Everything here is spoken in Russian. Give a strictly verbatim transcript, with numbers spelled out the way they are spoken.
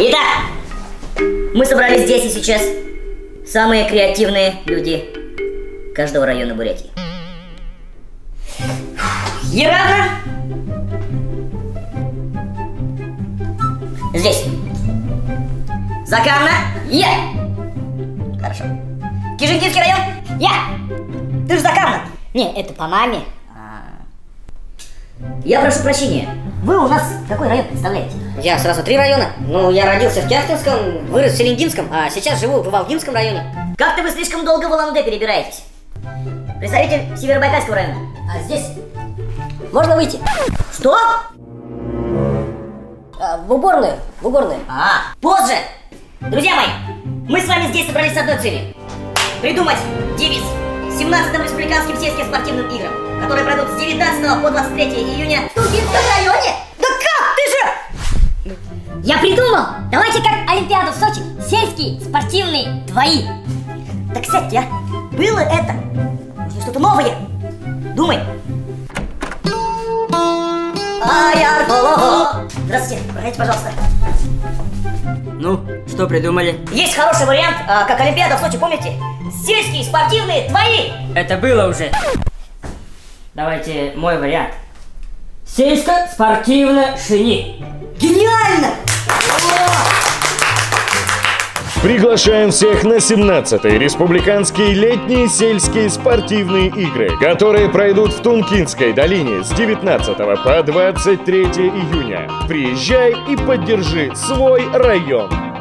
Итак, мы собрались здесь и сейчас самые креативные люди каждого района Бурятии. Ерада! Здесь. Закана! Я! Хорошо. Кижинкинский район! Я! Ты же Закана! Не, это по маме. Я прошу прощения, вы у нас какой район представляете? Я сразу три района. Ну, я родился в Кяхтинском, вырос в Селингинском, а сейчас живу в Иволгинском районе. Как-то вы слишком долго в Улан-Удэ перебираетесь. Представитель Северобайкальского района. А здесь? Можно выйти? Что? А, в уборную, в уборную. А, позже! Друзья мои, мы с вами здесь собрались с одной целью. Придумать девиз семнадцатым республиканским сельским спортивным играм, которые пройдут с девятнадцатого по двадцать третье июня в Тункинском районе? Да как ты же? Я придумал! Давайте как Олимпиаду в Сочи, сельские спортивные твои. Да, кстати, а было это? Может, что-то новое? Думай. Здравствуйте, проходите, пожалуйста. Ну, что придумали? Есть хороший вариант, как Олимпиада в Сочи, помните? Сельские спортивные твои! Это было уже. Давайте мой вариант. Сельско-спортивно шини. Гениально! Приглашаем всех на семнадцатые республиканские летние сельские спортивные игры, которые пройдут в Тункинской долине с девятнадцатого по двадцать третье июня. Приезжай и поддержи свой район.